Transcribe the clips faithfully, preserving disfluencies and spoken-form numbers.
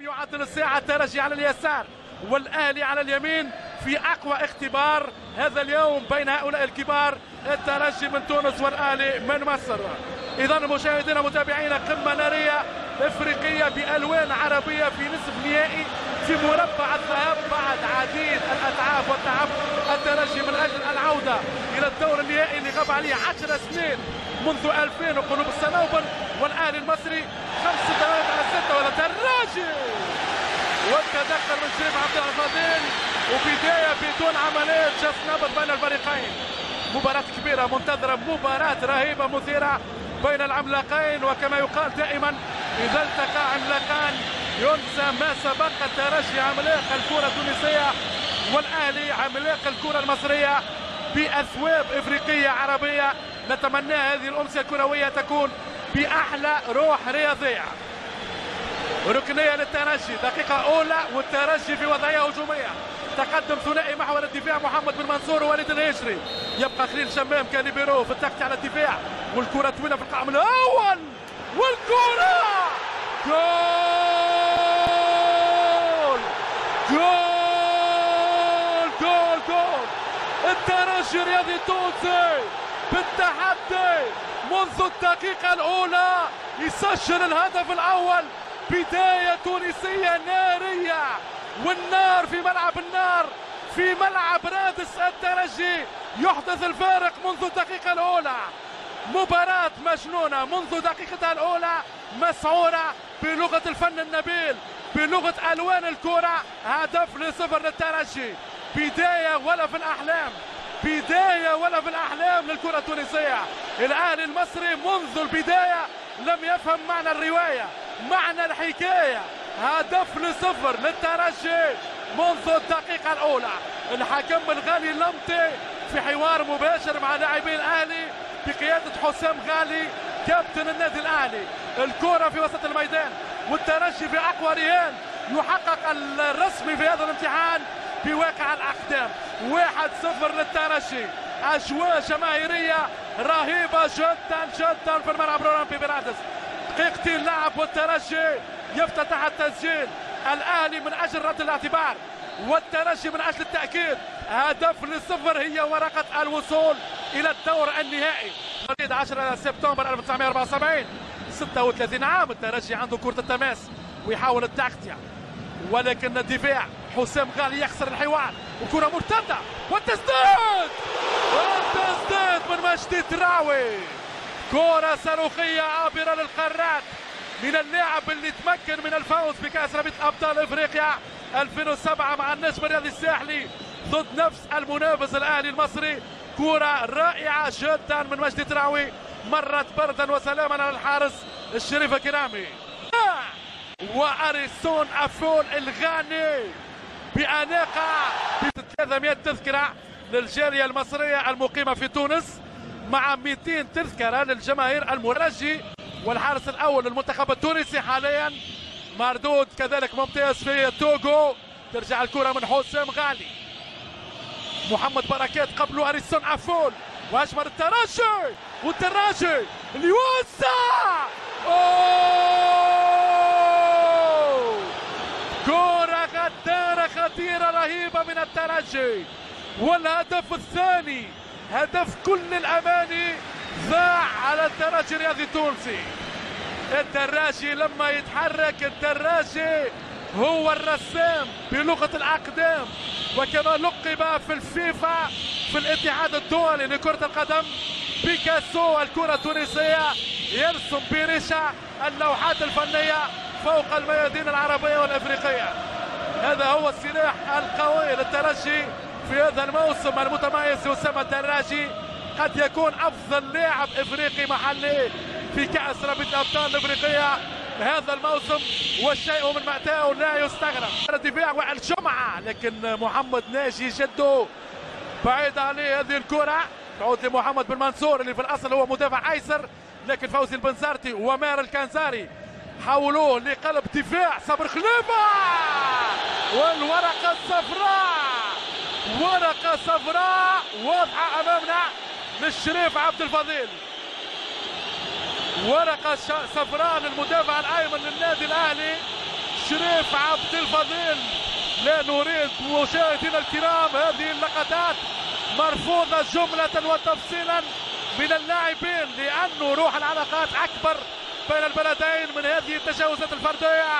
يعادل الساعة الترجي على اليسار والأهلي على اليمين في أقوى اختبار هذا اليوم بين هؤلاء الكبار، الترجي من تونس والأهلي من مصر. إذا مشاهدينا متابعينا قمة نارية إفريقية بألوان عربية في نصف نهائي في مربع الذهاب بعد عديد الأتعاب والتعب. الترجي من أجل العودة إلى الدور النهائي اللي غاب عليه عشر سنين منذ ألفين وقلوب الصنوبر، والأهلي المصري خمس سنوات على الستة ولا تراجع. والتدخل من شريف عبد الفاديل وبداية بدون عملية جس نبض بين الفريقين. مباراة كبيرة منتظرة، مباراة رهيبة مثيرة بين العملاقين، وكما يقال دائما إذا التقى عملاقان ينسى ما سبق. الترجي عملاق الكرة التونسية والأهلي عملاق الكرة المصرية بأثواب إفريقية عربية. نتمنى هذه الأمسية الكروية تكون بأحلى روح رياضية. ركنية للترجي دقيقة أولى والترجي في وضعية هجومية. تقدم ثنائي محور الدفاع محمد بن منصور ووليد الهجري، يبقى خليل شمام كاليبيرو في التغطية على الدفاع، والكرة طويلة في القائم الأول والكرة جول جول جول جول. الترجي الرياضي التونسي بالتحدي منذ الدقيقة الأولى يسجل الهدف الأول. بداية تونسية نارية، والنار في ملعب النار في ملعب رادس. الترجي يحدث الفارق منذ الدقيقة الأولى. مباراة مجنونة منذ دقيقتها الأولى، مسعورة بلغة الفن النبيل بلغة ألوان الكرة. هدف لصفر للترجي، بداية ولا في الأحلام، بداية ولا في الأحلام للكرة التونسية. الأهلي المصري منذ البداية لم يفهم معنى الرواية معنى الحكاية. هدف لصفر للترجي منذ الدقيقة الأولى. الحكم الغالي لمتي في حوار مباشر مع لاعبي الأهلي بقيادة حسام غالي كابتن النادي الأهلي. الكرة في وسط الميدان والترجي في أقوى رهان، يحقق الرسمي في هذا الامتحان بواقع الأقدام. واحد صفر للترجي. أجواء جماهيرية رهيبة جدا جدا في الملعب الأولمبي برادس. دقيقتين لعب والترجي يفتتح التسجيل. الأهلي من أجل رد الاعتبار والترجي من أجل التأكيد. هدف للصفر هي ورقة الوصول إلى الدور النهائي. عشرة سبتمبر ألف وتسعمائة وأربعة وسبعين، ستة وثلاثين عام. الترجي عنده كرة التماس ويحاول التغطية، ولكن الدفاع حسام غالي يخسر الحوار، وكرة مرتدة والتسديد والتسديد من مجدي تراوي. كرة صاروخية عابرة للقارات من اللاعب اللي تمكن من الفوز بكأس رابطة أبطال إفريقيا ألفين وسبعة مع النجم الرياضي الساحلي ضد نفس المنافس الأهلي المصري. كرة رائعة جدا من مجدي تراوي، مرت بردا وسلاما على الحارس الشريف إكرامي. وأريسون أفول الغاني بأناقة ب ثلاثمائة تذكرة للجالية المصرية المقيمة في تونس، مع مئتين تذكرة للجماهير المرجي. والحارس الأول للمنتخب التونسي حاليا مردود كذلك ممتاز في توغو. ترجع الكرة من حسام غالي، محمد بركات قبله أريسون عفول، وأجمل الترجي والترجي اللي وسع. أوه كرة غدارة خطيرة رهيبة من الترجي، والهدف الثاني هدف كل الأماني ضاع على الترجي الرياضي التونسي. الترجي لما يتحرك الترجي هو الرسام بلغة الأقدام، وكما لقب في الفيفا في الاتحاد الدولي لكرة القدم بيكاسو الكرة التونسية، يرسم بريشة اللوحات الفنية فوق الميادين العربية والأفريقية. هذا هو السلاح القوي للترجي في هذا الموسم المتميز. أسامة الدراجي قد يكون أفضل لاعب إفريقي محلي في كأس رابطة الأبطال الإفريقية هذا الموسم، والشيء من مأتاه لا يستغرب. الدفاع وائل جمعة، لكن محمد ناجي جده بعيد عليه هذه الكرة. تعود لمحمد بن منصور اللي في الأصل هو مدافع أيسر، لكن فوزي البنزرتي ومار الكنزاري حولوه لقلب دفاع صابر خليفة. والورقة الصفراء، ورقة صفراء واضحة أمامنا للشريف عبد الفضيل. ورقة صفراء للمدافع الأيمن للنادي الأهلي شريف عبد الفضيل. لا نريد مشاهدينا الكرام هذه اللقطات مرفوضة جملة وتفصيلا من اللاعبين، لأنه روح العلاقات أكبر بين البلدين من هذه التجاوزات الفردية.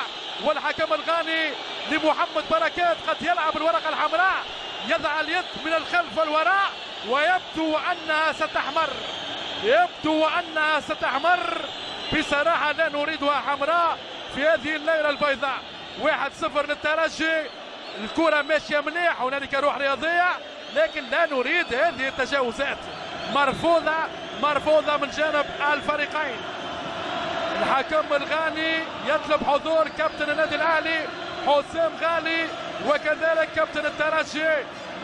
والحكم الغاني لمحمد بركات قد يلعب الورقة الحمراء، يضع اليد من الخلف والوراء ويبدو أنها ستحمر، يبدو أنها ستحمر بصراحة، لا نريدها حمراء في هذه الليلة البيضاء. واحد صفر للترجي، الكرة ماشية مليح، هنالك روح رياضية، لكن لا نريد هذه التجاوزات، مرفوضة مرفوضة من جانب الفريقين. الحكم الغاني يطلب حضور كابتن النادي الأهلي حسام غالي وكذلك كابتن الترجي.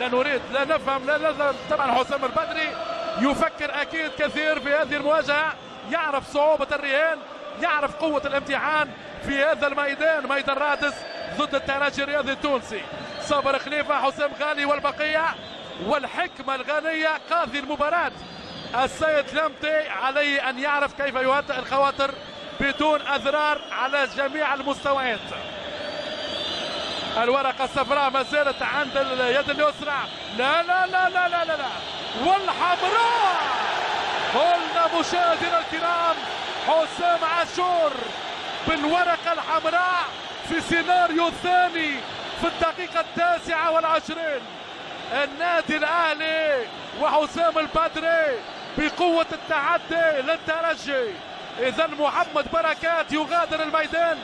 لا نريد، لا نفهم، لا نفهم. طبعا حسام البدري يفكر أكيد كثير في هذه المواجهة، يعرف صعوبة الرهان، يعرف قوة الامتحان في هذا الميدان، ميدان رادس ضد الترجي الرياضي التونسي. صابر خليفة، حسام غالي والبقية، والحكمة الغانية قاضي المباراة السيد لمتي، عليه أن يعرف كيف يهدئ الخواطر بدون أضرار على جميع المستويات. الورقة الصفراء ما زالت عند اليد اليسرى، لا لا لا لا لا لا, لا. والحمراء. قلنا مشاهدينا الكرام حسام عاشور بالورقة الحمراء في سيناريو ثاني في الدقيقة التاسعة والعشرين. النادي الأهلي وحسام البدري بقوة التعدي للترجي. إذا محمد بركات يغادر الميدان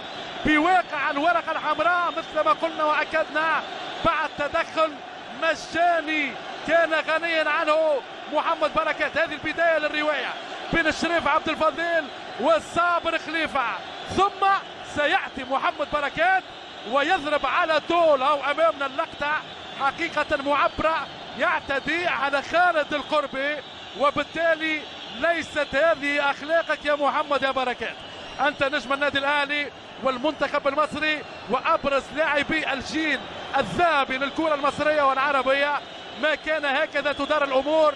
بواقع الورقة الحمراء مثل ما قلنا وأكدنا بعد تدخل مجاني كان غنيا عنه محمد بركات. هذه البداية للرواية بين شريف عبد الفضيل والصابر خليفة، ثم سيأتي محمد بركات ويضرب على طول. أو أمامنا اللقطة حقيقة معبرة، يعتدي على خالد القربي، وبالتالي ليست هذه أخلاقك يا محمد يا بركات. أنت نجم النادي الأهلي والمنتخب المصري وأبرز لاعبي الجيل الذهبي للكرة المصرية والعربية، ما كان هكذا تدار الأمور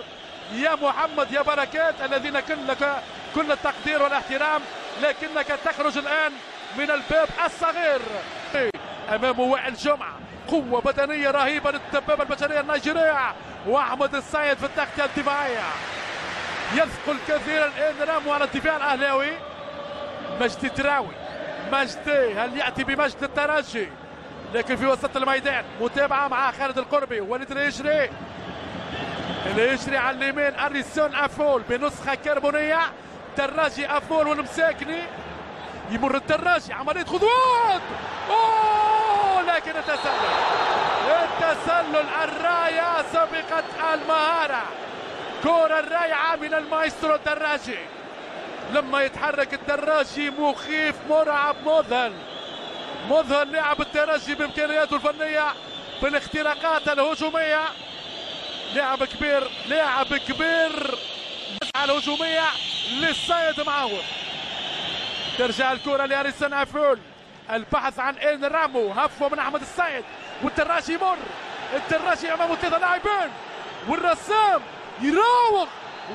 يا محمد يا بركات، الذين كلك كل التقدير والاحترام، لكنك تخرج الآن من الباب الصغير. أمامه وائل جمعة، قوة بدنية رهيبة للدبابة البشرية النيجيرية، وأحمد السيد في التغطية الدفاعية يثقل كثيرا إنرامو على الدفاع الأهلاوي. مجدي تراوي، مجدي هل يأتي بمجد الترجي؟ لكن في وسط الميدان متابعة مع خالد القربي، وليد الهجري، الهجري على اليمين، أريسون أفول بنسخة كربونية، الترجي أفول والمساكني، يمر الترجي عملية خطوات، أوه لكن التسلل، التسلل، الراية سبقت المهارة. كرة رائعة من المايسترو الدراجي. لما يتحرك الدراجي مخيف، مرعب، مذهل، مذهل لاعب الترجي بامكانياته الفنية بالاختراقات الهجومية. لاعب كبير، لاعب كبير على الهجومية للسيد معاود. ترجع الكرة لأريسون عفول، البحث عن إن رامو، هفوة من أحمد السيد والترجي يمر، الترجي أمامه ثلاثة لاعبين والرسام يراوغ،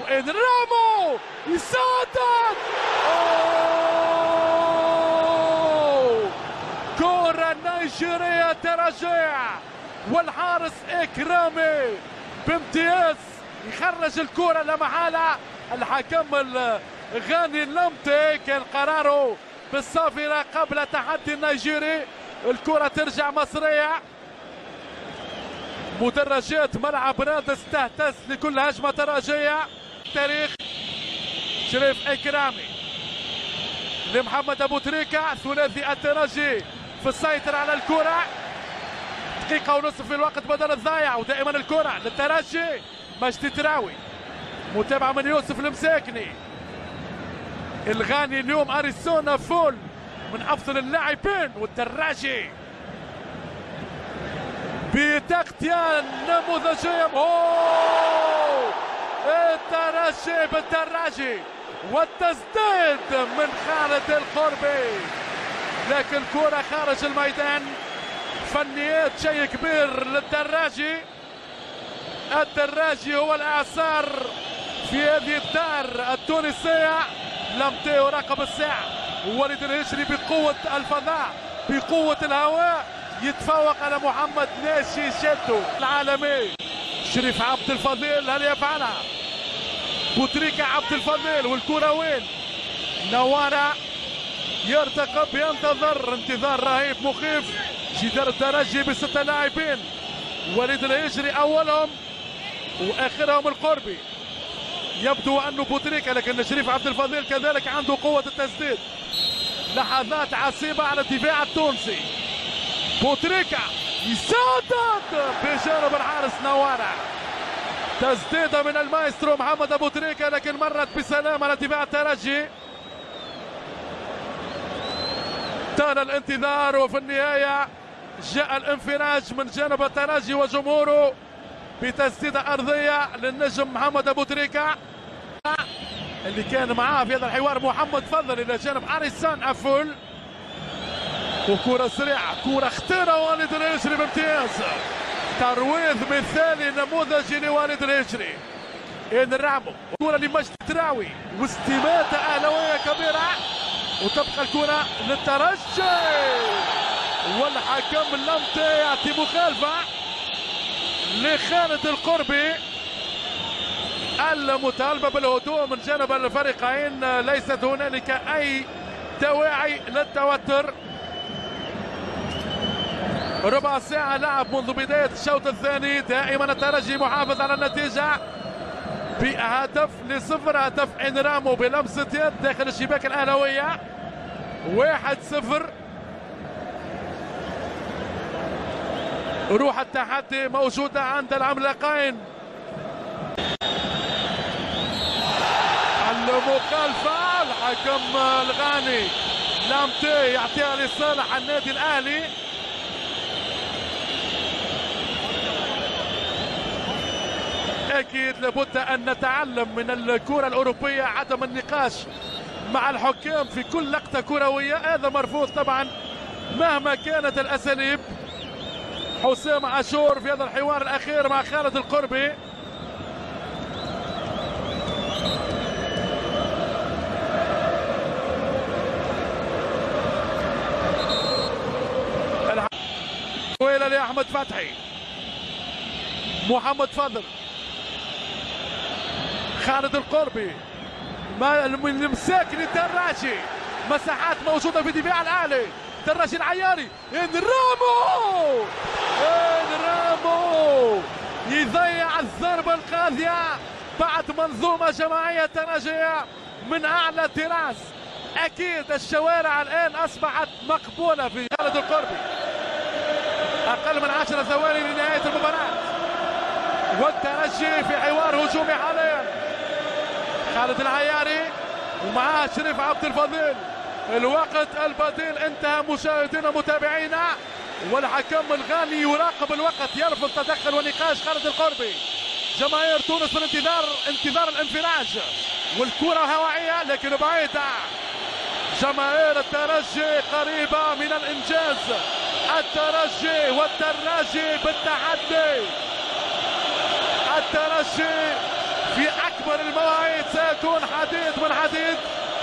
وإن رامو يسدد. أوه كرة نيجيرية ترجيع، والحارس إكرامي بامتياز يخرج الكرة لا محالة. الحكم الغاني لمتي كان قراره بالصافرة قبل تحدي النيجيري. الكرة ترجع مصرية، مدرجات ملعب رادس تهتز لكل هجمة ترجية. تاريخ شريف إكرامي لمحمد أبو تريكة، ثلاثي الترجي في السيطرة على الكرة. دقيقة ونصف في الوقت بدل الضايع، ودائما الكرة للترجي. مجدي تراوي، متابعة من يوسف المساكني. الغاني اليوم أريسونا فول من أفضل اللاعبين، والترجي بتغطية نموذجية. أوه الترجي بالترجي، والتسديد من خالد القربي، لكن كرة خارج الميدان. فنيات شيء كبير للدراجي، الدراجي هو الإعصار في هذه الدار التونسية. لمتي يراقب الساعة، وليد الهجري بقوة الفضاء بقوة الهواء يتفوق على محمد ناسي ساتو العالمي. شريف عبد الفضيل هل يفعلها؟ بوتريكا عبد الفضيل والكرة وين؟ نوارة يرتقب ينتظر، انتظار رهيب مخيف. جدار الترجي بستة لاعبين، وليد الهجري اولهم واخرهم القربي. يبدو انه بوتريكا، لكن شريف عبد الفضيل كذلك عنده قوة التسديد. لحظات عصيبة على الدفاع التونسي. بوتريكا يصدق بجانب الحارس نوارة، تسديدة من المايسترو محمد أبو تريكة، لكن مرت بسلام على دفاع الترجي. طال الانتظار وفي النهاية جاء الانفراج من جانب الترجي وجمهوره بتسديدة أرضية للنجم محمد أبو تريكة، اللي كان معاه في هذا الحوار محمد فضل إلى جانب أريسان أفول. وكرة سريعة، كرة اختارها والد الهجري بامتياز. ترويض مثالي نموذجي لوالد الهجري. إن الرعبو، كرة لمجد التراوي واستماتة أهلاوية كبيرة، وتبقى الكرة للترجي. والحكم لمتي يعطي مخالفة لخالد القربي. المطالبة بالهدوء من جانب الفريقين، ليست هنالك أي دواعي للتوتر. ربع ساعة لعب منذ بداية الشوط الثاني، دائما الترجي محافظ على النتيجة بهدف لصفر، هدف انرامو بلمسة يد داخل الشباك الأهلاوية. واحد صفر. روح التحدي موجودة عند العملاقين. المخالفة، الحكم الغاني. لامتي يعطيها لصالح النادي الأهلي. أكيد لابد أن نتعلم من الكرة الأوروبية عدم النقاش مع الحكام في كل لقطة كروية، هذا مرفوض طبعا مهما كانت الأساليب. حسام عاشور في هذا الحوار الأخير مع خالد القربي. الكويلة لأحمد فتحي، محمد فضل، خالد القربي، من المساكني الدراجي. مساحات موجودة في دفاع الأهلي. الدراجي العياري، انرامو انرامو يضيع الضربة القاضية بعد منظومة جماعية ترجية من أعلى التراس. أكيد الشوارع الآن أصبحت مقبولة في خالد القربي. أقل من عشر ثواني لنهاية المباراة، والترجي في حوار هجومي حاليا. خالد العياري ومعاه شريف عبد الفضيل. الوقت البديل انتهى مشاهدينا متابعينا، والحكم الغاني يراقب الوقت، يرفض تدخل ونقاش خالد القربي. جماهير تونس في الانتظار، انتظار الانفراج. والكره هوائيه لكن بعيده. جماهير الترجي قريبه من الانجاز. الترجي والترجي بالتحدي. الترجي في أكبر المواعيد سيكون حديد من حديد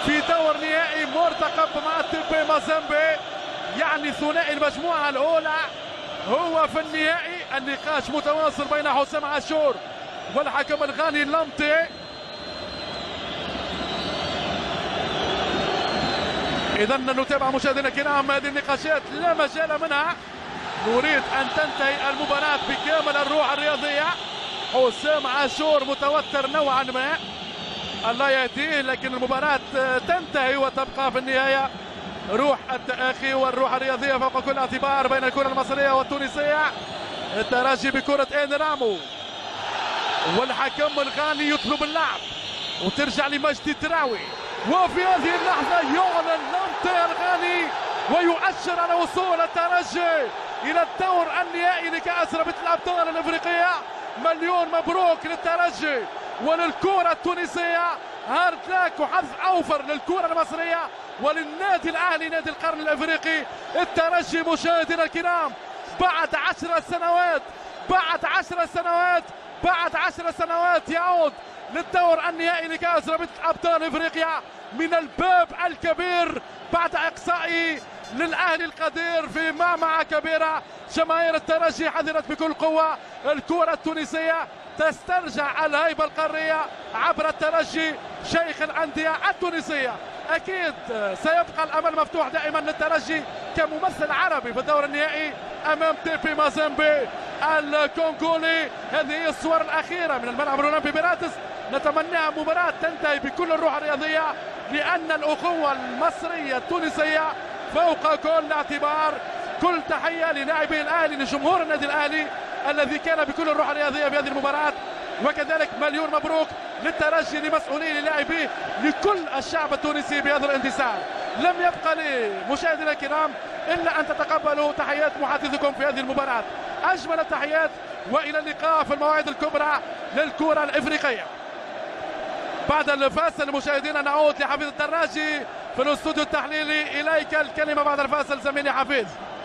في دور نهائي مرتقب مع تيبي مازيمبي، يعني ثنائي المجموعة الأولى هو في النهائي. النقاش متواصل بين حسام عاشور والحكم الغاني لمتي. إذا نتابع مشاهدينا الكرام هذه النقاشات لا مجال منها، نريد أن تنتهي المباراة بكامل الروح الرياضية. حسام عاشور متوتر نوعا ما، الله يهديه، لكن المباراة تنتهي وتبقى في النهاية روح التآخي والروح الرياضية فوق كل اعتبار بين الكرة المصرية والتونسية. الترجي بكرة انرامو، والحكم الغاني يطلب اللعب وترجع لمجدي التراوي. وفي هذه اللحظة يعلن لمتي الغاني ويؤشر على وصول الترجي إلى الدور النهائي لكأس رابطة الأبطال الإفريقية. مليون مبروك للترجي وللكرة التونسية. هارد لاك وحظ أوفر للكرة المصرية وللنادي الأهلي نادي القرن الأفريقي. الترجي مشاهدينا الكرام بعد عشر سنوات بعد عشر سنوات بعد عشر سنوات يعود للدور النهائي لكأس رابطة أبطال إفريقيا من الباب الكبير بعد إقصائه للأهلي القدير في معمعة كبيرة. جماهير الترجي حذرت بكل قوة. الكرة التونسية تسترجع الهيبة القارية عبر الترجي شيخ الأندية التونسية. أكيد سيبقى الأمل مفتوح دائما للترجي كممثل عربي في الدور النهائي أمام تي بي مازيمبي الكونغولي. هذه هي الصور الأخيرة من الملعب الأولمبي برادس. نتمناها مباراة تنتهي بكل الروح الرياضية، لأن الأخوة المصرية التونسية فوق كل اعتبار. كل تحية للاعبي الأهلي، لجمهور النادي الأهلي الذي كان بكل الروح الرياضية في هذه المباراة، وكذلك مليون مبروك للترجي، لمسؤوليه، للاعبيه، لكل الشعب التونسي بهذا الانتصار. لم يبقى لي مشاهدينا الكرام إلا أن تتقبلوا تحيات محدثكم في هذه المباراة. أجمل التحيات، وإلى اللقاء في المواعيد الكبرى للكرة الإفريقية. بعد الفاصل مشاهدينا نعود لحفيظ الدراجي في الاستوديو التحليلي. إليك الكلمة بعد الفاصل زميلي حفيظ.